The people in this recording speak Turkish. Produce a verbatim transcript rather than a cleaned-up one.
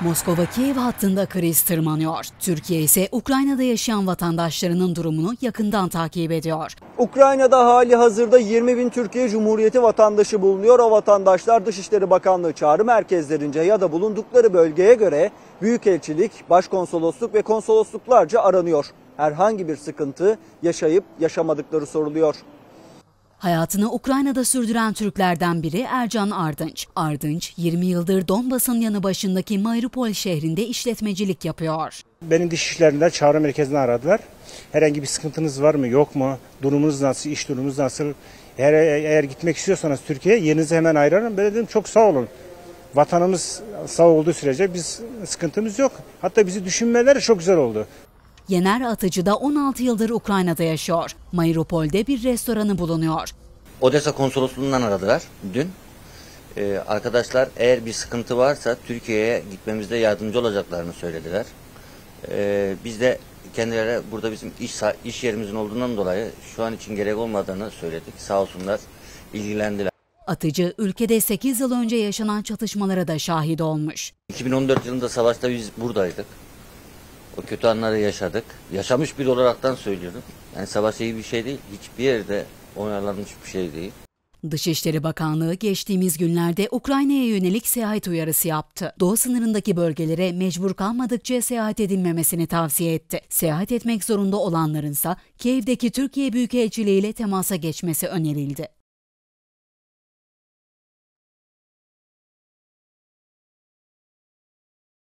Moskova-Kiev hattında kriz tırmanıyor. Türkiye ise Ukrayna'da yaşayan vatandaşlarının durumunu yakından takip ediyor. Ukrayna'da hali hazırda yirmi bin Türkiye Cumhuriyeti vatandaşı bulunuyor. O vatandaşlar Dışişleri Bakanlığı çağrı merkezlerince ya da bulundukları bölgeye göre büyükelçilik, başkonsolosluk ve konsolosluklarca aranıyor. Herhangi bir sıkıntı yaşayıp yaşamadıkları soruluyor. Hayatını Ukrayna'da sürdüren Türklerden biri Ercan Ardınç. Ardınç yirmi yıldır Donbas'ın yanı başındaki Mayropol şehrinde işletmecilik yapıyor. Beni diş işlerinden çağrı merkezine aradılar. Herhangi bir sıkıntınız var mı yok mu? Durumunuz nasıl? İş durumunuz nasıl? Eğer, eğer gitmek istiyorsanız Türkiye'ye yerinizi hemen ayırırım. Ben dedim çok sağ olun. Vatanımız sağ olduğu sürece biz sıkıntımız yok. Hatta bizi düşünmeleri çok güzel oldu. Yener Atıcı da on altı yıldır Ukrayna'da yaşıyor. Mayropol'de bir restoranı bulunuyor. Odessa konsolosluğundan aradılar dün. Ee, arkadaşlar eğer bir sıkıntı varsa Türkiye'ye gitmemizde yardımcı olacaklarını söylediler. Ee, biz de kendilerine burada bizim iş, iş yerimizin olduğundan dolayı şu an için gerek olmadığını söyledik. Sağ olsunlar, ilgilendiler. Atıcı ülkede sekiz yıl önce yaşanan çatışmalara da şahit olmuş. iki bin on dört yılında savaşta biz buradaydık. O kötü anları yaşadık. Yaşamış biri olaraktan söylüyorum. Yani savaş iyi bir şey değil. Hiçbir yerde onaylanmış bir şey değil. Dışişleri Bakanlığı geçtiğimiz günlerde Ukrayna'ya yönelik seyahat uyarısı yaptı. Doğu sınırındaki bölgelere mecbur kalmadıkça seyahat edilmemesini tavsiye etti. Seyahat etmek zorunda olanlarınsa Kiev'deki Türkiye Büyükelçiliği ile temasa geçmesi önerildi.